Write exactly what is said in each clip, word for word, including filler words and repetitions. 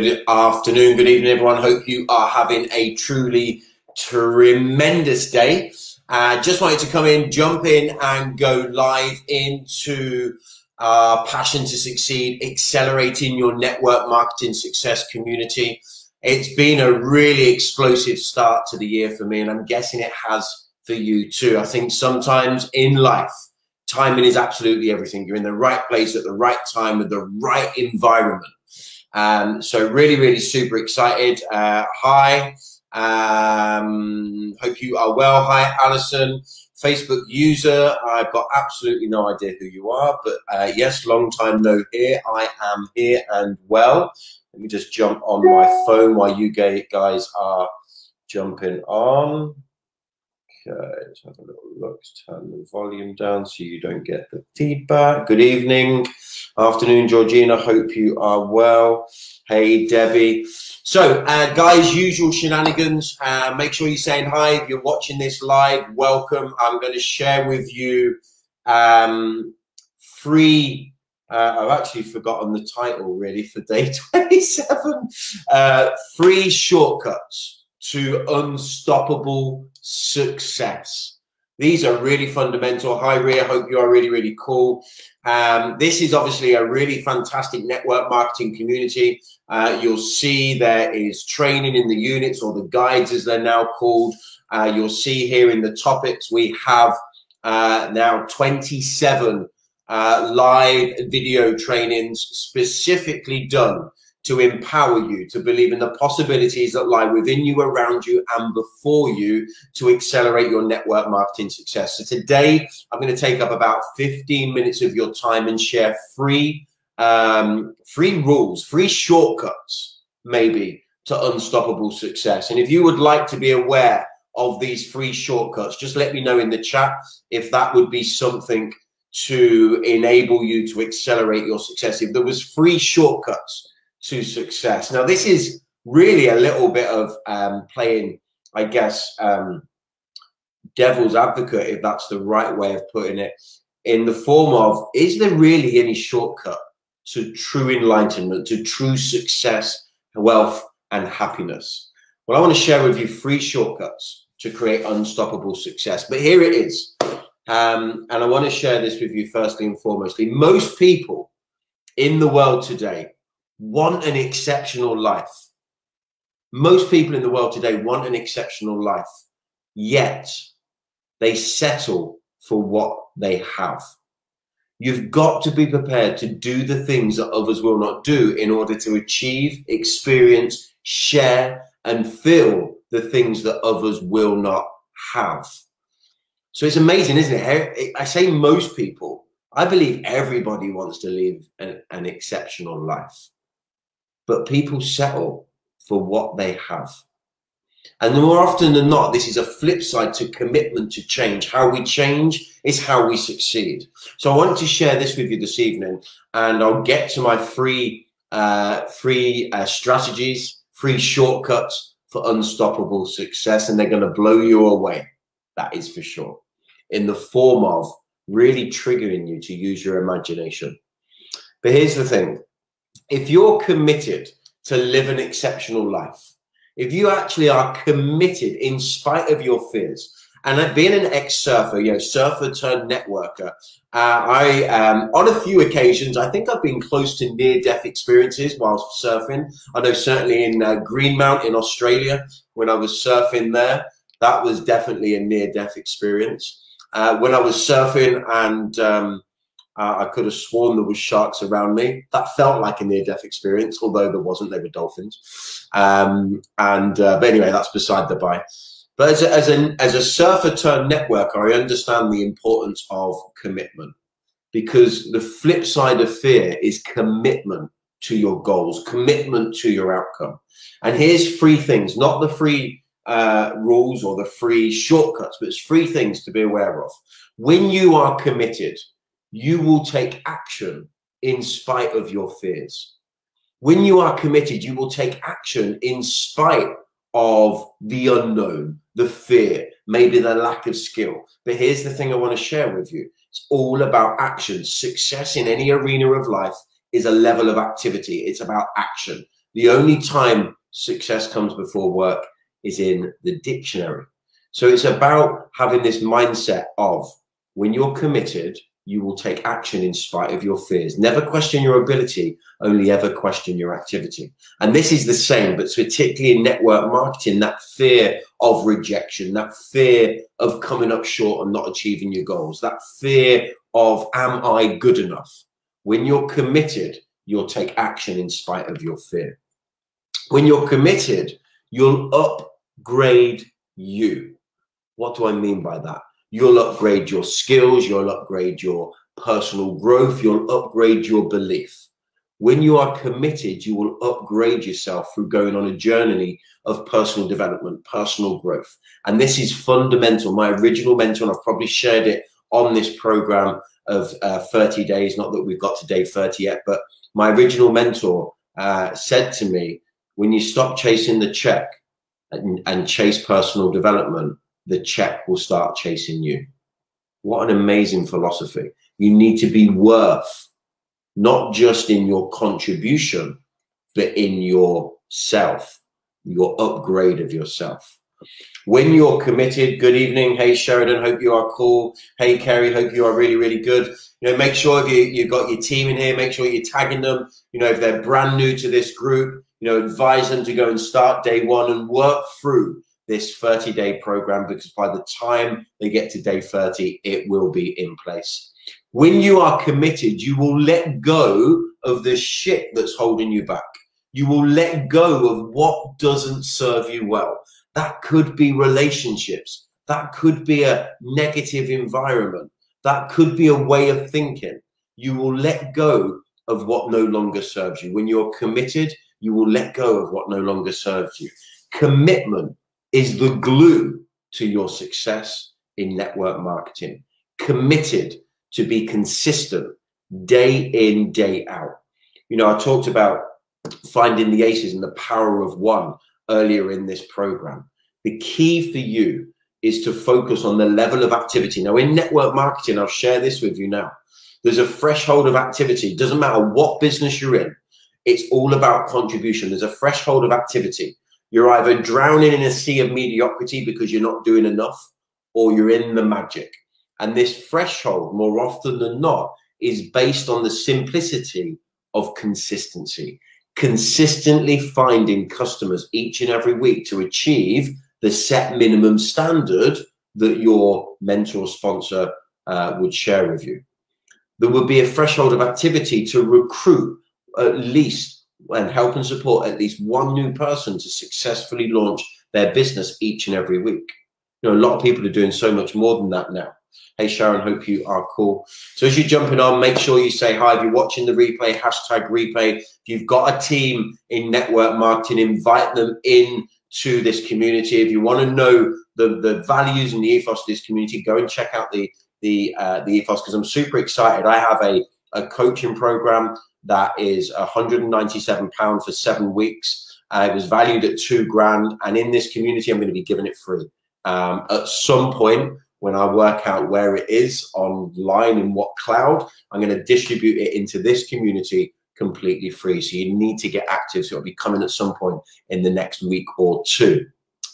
good afternoon, good evening, everyone. Hope you are having a truly tremendous day. Uh, just wanted to come in, jump in and go live into uh, Passion to Succeed, Accelerating Your Network Marketing Success Community. It's been a really explosive start to the year for me, and I'm guessing it has for you too. I think sometimes in life, timing is absolutely everything. You're in the right place at the right time with the right environment. Um, so really, really super excited. Uh, hi, um, hope you are well. Hi, Alison, Facebook user. I've got absolutely no idea who you are, but uh, yes, long time no here. I am here and well. Let me just jump on my phone while you guys are jumping on. Okay, let's have a little look, turn the volume down so you don't get the feedback. Good evening, afternoon, Georgina, hope you are well. Hey, Debbie. So, uh, guys, usual shenanigans. Uh, make sure you're saying hi. If you're watching this live, welcome. I'm going to share with you um, free, uh, I've actually forgotten the title really for day twenty-seven, uh, free shortcuts to unstoppable success. These are really fundamental. Hi, Rhea. Hope you are really, really cool. Um, this is obviously a really fantastic network marketing community. Uh, you'll see there is training in the units, or the guides as they're now called. Uh, you'll see here in the topics we have uh, now twenty-seven uh, live video trainings specifically done to empower you to believe in the possibilities that lie within you, around you, and before you to accelerate your network marketing success. So today, I'm going to take up about fifteen minutes of your time and share free, um, free rules, free shortcuts, maybe, to unstoppable success. And if you would like to be aware of these free shortcuts, just let me know in the chat if that would be something to enable you to accelerate your success. If there was free shortcuts to success. Now, this is really a little bit of um, playing, I guess, um, devil's advocate, if that's the right way of putting it, in the form of, is there really any shortcut to true enlightenment, to true success, wealth, and happiness? Well, I want to share with you three shortcuts to create unstoppable success. But here it is. Um, and I want to share this with you firstly and foremostly. Most people in the world today want an exceptional life. Most people in the world today want an exceptional life, yet they settle for what they have. You've got to be prepared to do the things that others will not do in order to achieve, experience, share, and feel the things that others will not have. So it's amazing, isn't it? I say most people. I believe everybody wants to live an, an exceptional life. But people settle for what they have. And more often than not, this is a flip side to commitment to change. How we change is how we succeed. So I wanted to share this with you this evening, and I'll get to my free, uh, free uh, strategies, free shortcuts for unstoppable success, and they're going to blow you away. That is for sure. In the form of really triggering you to use your imagination. But here's the thing. If you're committed to live an exceptional life, if you actually are committed in spite of your fears, and being an ex-surfer, you know, surfer turned networker, uh, I, um, on a few occasions, I think I've been close to near-death experiences whilst surfing. I know certainly in uh, Greenmount in Australia, when I was surfing there, that was definitely a near-death experience. Uh, when I was surfing and um, Uh, I could have sworn there was sharks around me. That felt like a near-death experience, although there wasn't. They were dolphins. Um, and uh, but anyway, that's beside the by. But as a, as a, as a surfer-turned networker, I understand the importance of commitment, because the flip side of fear is commitment to your goals, commitment to your outcome. And here's three things, not the free uh, rules or the free shortcuts, but it's three things to be aware of. When you are committed, you will take action in spite of your fears. When you are committed, you will take action in spite of the unknown, the fear, maybe the lack of skill. But here's the thing I want to share with you. It's all about action. Success in any arena of life is a level of activity. It's about action. The only time success comes before work is in the dictionary. So it's about having this mindset of when you're committed, you will take action in spite of your fears. Never question your ability, only ever question your activity. And this is the same, but particularly in network marketing, that fear of rejection, that fear of coming up short and not achieving your goals, that fear of, am I good enough? When you're committed, you'll take action in spite of your fear. When you're committed, you'll upgrade you. What do I mean by that? You'll upgrade your skills, you'll upgrade your personal growth, you'll upgrade your belief. When you are committed, you will upgrade yourself through going on a journey of personal development, personal growth. And this is fundamental. My original mentor, and I've probably shared it on this program of uh, thirty days, not that we've got to day thirty yet, but my original mentor uh, said to me, when you stop chasing the check and, and chase personal development, the check will start chasing you. What an amazing philosophy. You need to be worth, not just in your contribution, but in yourself, your upgrade of yourself. When you're committed, good evening. Hey, Sheridan, hope you are cool. Hey, Kerry, hope you are really, really good. You know, make sure if you, you've got your team in here, make sure you're tagging them. You know, if they're brand new to this group, you know, advise them to go and start day one and work through this thirty day program, because by the time they get to day thirty, it will be in place. When you are committed, you will let go of the shit that's holding you back. You will let go of what doesn't serve you well. That could be relationships. That could be a negative environment. That could be a way of thinking. You will let go of what no longer serves you. When you're committed, you will let go of what no longer serves you. Commitment is the glue to your success in network marketing. Committed to be consistent day in, day out. You know, I talked about finding the aces and the power of one earlier in this program. The key for you is to focus on the level of activity. Now, in network marketing, I'll share this with you now. There's a threshold of activity. It doesn't matter what business you're in. It's all about contribution. There's a threshold of activity. You're either drowning in a sea of mediocrity because you're not doing enough, or you're in the magic. And this threshold, more often than not, is based on the simplicity of consistency. Consistently finding customers each and every week to achieve the set minimum standard that your mentor sponsor uh, would share with you. There would be a threshold of activity to recruit at least and help and support at least one new person to successfully launch their business each and every week. You know, a lot of people are doing so much more than that now. Hey, Sharon, hope you are cool. So as you're jumping on, make sure you say hi. If you're watching the replay, hashtag replay. If you've got a team in network marketing, invite them in to this community. If you want to know the, the values and the ethos of this community, go and check out the, the, uh, the ethos, because I'm super excited. I have a, a coaching program that is one hundred ninety-seven pounds for seven weeks. Uh, it was valued at two grand. And in this community, I'm going to be giving it free. Um, at some point, when I work out where it is online and what cloud, I'm going to distribute it into this community completely free. So you need to get active. So it'll be coming at some point in the next week or two.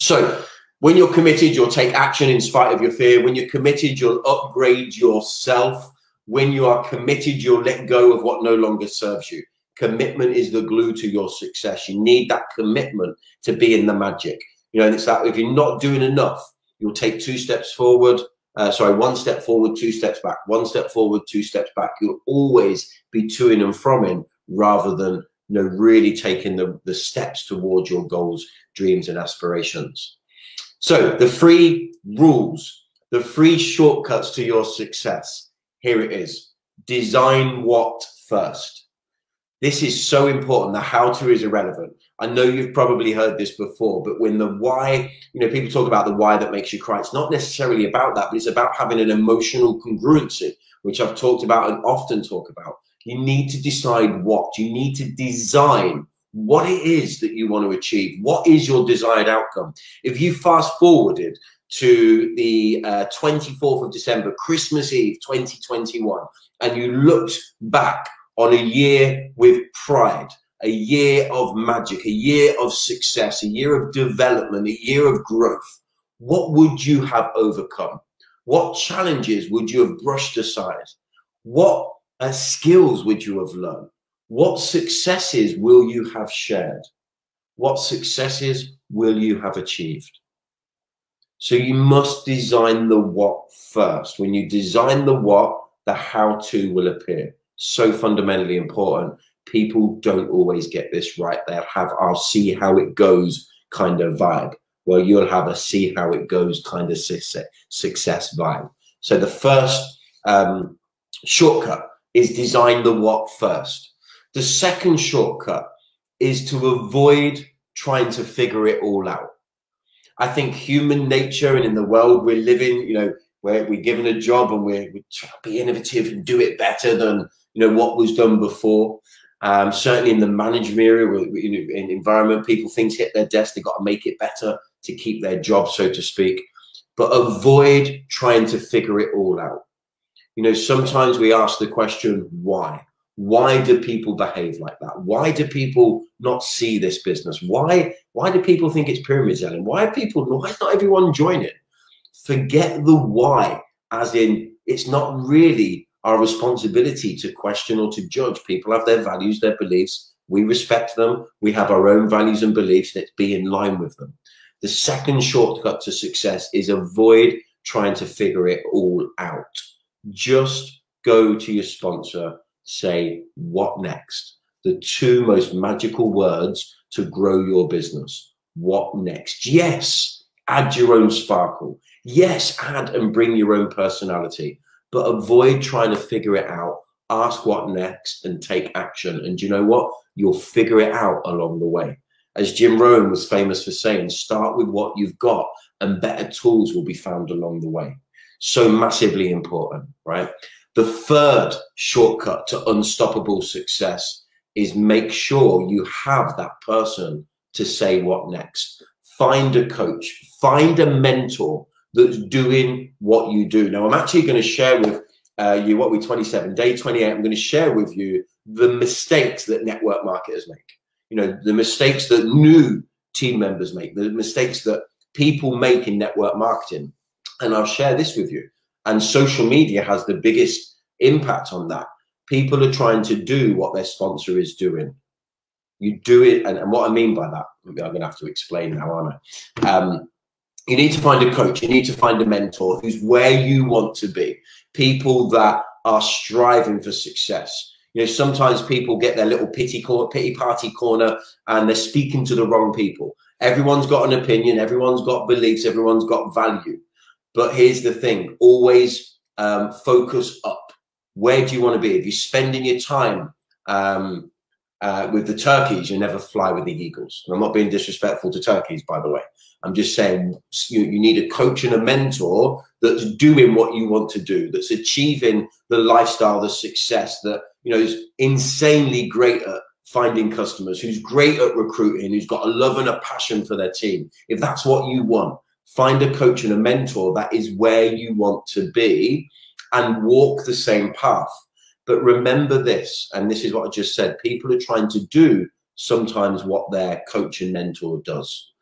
So when you're committed, you'll take action in spite of your fear. When you're committed, you'll upgrade yourself. When you are committed, you'll let go of what no longer serves you. Commitment is the glue to your success. You need that commitment to be in the magic. You know, and it's that if you're not doing enough, you'll take two steps forward, uh, sorry, one step forward, two steps back, one step forward, two steps back. You'll always be to-ing and from-ing rather than, you know, really taking the, the steps towards your goals, dreams, and aspirations. So the three rules, the three shortcuts to your success. Here it is. Design what first. This is so important. The how to is irrelevant. I know you've probably heard this before, but when the why, you know, people talk about the why that makes you cry. It's not necessarily about that, but it's about having an emotional congruency, which I've talked about and often talk about. You need to decide what. You need to design what it is that you want to achieve. What is your desired outcome? If you fast forwarded to the uh, twenty-fourth of December, Christmas Eve, twenty twenty-one, and you looked back on a year with pride, a year of magic, a year of success, a year of development, a year of growth, what would you have overcome? What challenges would you have brushed aside? What uh, skills would you have learned? What successes will you have shared? What successes will you have achieved? So you must design the what first. When you design the what, the how to will appear. So fundamentally important. People don't always get this right. They'll have I'll see how it goes kind of vibe. Well, you'll have a see how it goes kind of success vibe. So the first um, shortcut is design the what first. The second shortcut is to avoid trying to figure it all out. I think human nature, and in the world we're living, you know, where we're given a job and we're, we're trying to be innovative and do it better than, you know, what was done before. Um, certainly in the management area, we're, we're, you know, in environment, people, things hit their desk, they've got to make it better to keep their job, so to speak. But avoid trying to figure it all out. You know, sometimes we ask the question, why? Why do people behave like that? Why do people not see this business? Why, why do people think it's pyramid selling? Why are people, why is not everyone joining? Forget the why, as in it's not really our responsibility to question or to judge. People have their values, their beliefs. We respect them. We have our own values and beliefs. Let's be in line with them. The second shortcut to success is avoid trying to figure it all out. Just go to your sponsor. Say, what next? The two most magical words to grow your business. What next? Yes, add your own sparkle. Yes, add and bring your own personality, but avoid trying to figure it out. Ask what next and take action. And you know what? You'll figure it out along the way. As Jim Rohn was famous for saying, start with what you've got and better tools will be found along the way. So massively important, right? The third shortcut to unstoppable success is make sure you have that person to say what next. Find a coach, find a mentor that's doing what you do. Now, I'm actually going to share with uh, you what we twenty-seven, day twenty-eight, I'm going to share with you the mistakes that network marketers make. You know, the mistakes that new team members make, the mistakes that people make in network marketing. And I'll share this with you. And social media has the biggest impact on that. People are trying to do what their sponsor is doing. You do it, and, and what I mean by that, I'm going to have to explain now, aren't I? Um, you need to find a coach. You need to find a mentor who's where you want to be. People that are striving for success. You know, sometimes people get their little pity, cor pity party corner and they're speaking to the wrong people. Everyone's got an opinion. Everyone's got beliefs. Everyone's got value. But here's the thing, always um, focus up. Where do you want to be? If you're spending your time um, uh, with the turkeys, you never fly with the eagles. And I'm not being disrespectful to turkeys, by the way. I'm just saying you, you need a coach and a mentor that's doing what you want to do, that's achieving the lifestyle, the success, that, you know, is insanely great at finding customers, who's great at recruiting, who's got a love and a passion for their team. If that's what you want, find a coach and a mentor that is where you want to be and walk the same path. But remember this, and this is what I just said, people are trying to do sometimes what their coach and mentor does.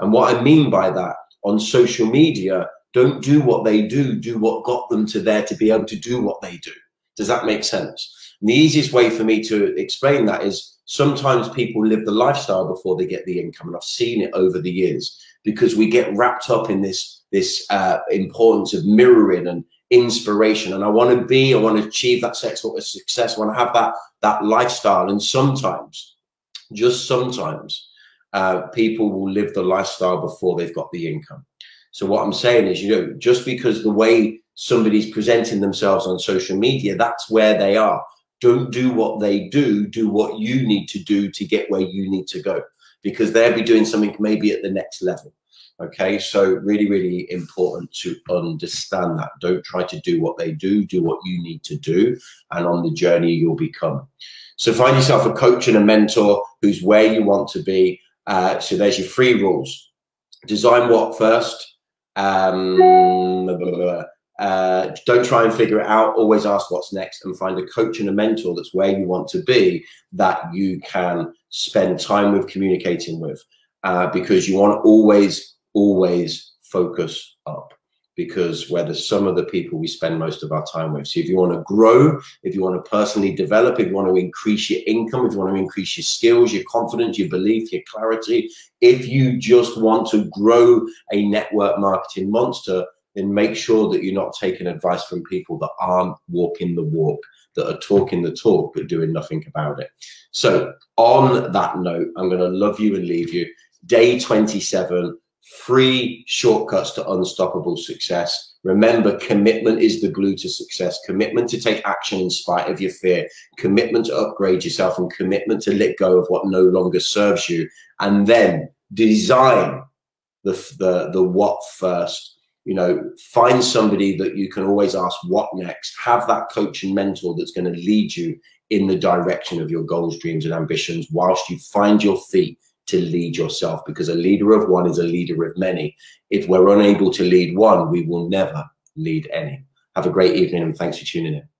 And what I mean by that, on social media, don't do what they do, do what got them to there to be able to do what they do. Does that make sense? And the easiest way for me to explain that is sometimes people live the lifestyle before they get the income. And I've seen it over the years, because we get wrapped up in this, this uh, importance of mirroring and inspiration. And I want to be, I want to achieve that sexual success. I want to have that, that lifestyle. And sometimes, just sometimes, uh, people will live the lifestyle before they've got the income. So what I'm saying is, you know, just because the way somebody's presenting themselves on social media, that's where they are. Don't do what they do, do what you need to do to get where you need to go, because they'll be doing something maybe at the next level. Okay, so really, really important to understand that. Don't try to do what they do, do what you need to do, and on the journey you'll become. So find yourself a coach and a mentor who's where you want to be. Uh, so there's your three rules. Design what first? Um, blah, blah, blah. Uh, don't try and figure it out. Always ask what's next and find a coach and a mentor that's where you want to be, that you can spend time with, communicating with, uh, because you want to always, always focus up, because we're the sum of the people we spend most of our time with. So if you want to grow, if you want to personally develop, if you want to increase your income, if you want to increase your skills, your confidence, your belief, your clarity, if you just want to grow a network marketing monster, then make sure that you're not taking advice from people that aren't walking the walk, that are talking the talk, but doing nothing about it. So on that note, I'm going to love you and leave you. Day twenty-seven, free shortcuts to unstoppable success. Remember, commitment is the glue to success. Commitment to take action in spite of your fear. Commitment to upgrade yourself, and commitment to let go of what no longer serves you. And then design the, the, the what first. You know, find somebody that you can always ask what next. Have that coach and mentor that's going to lead you in the direction of your goals, dreams, and ambitions, whilst you find your feet to lead yourself, because a leader of one is a leader of many. If we're unable to lead one, we will never lead any. Have a great evening, and thanks for tuning in.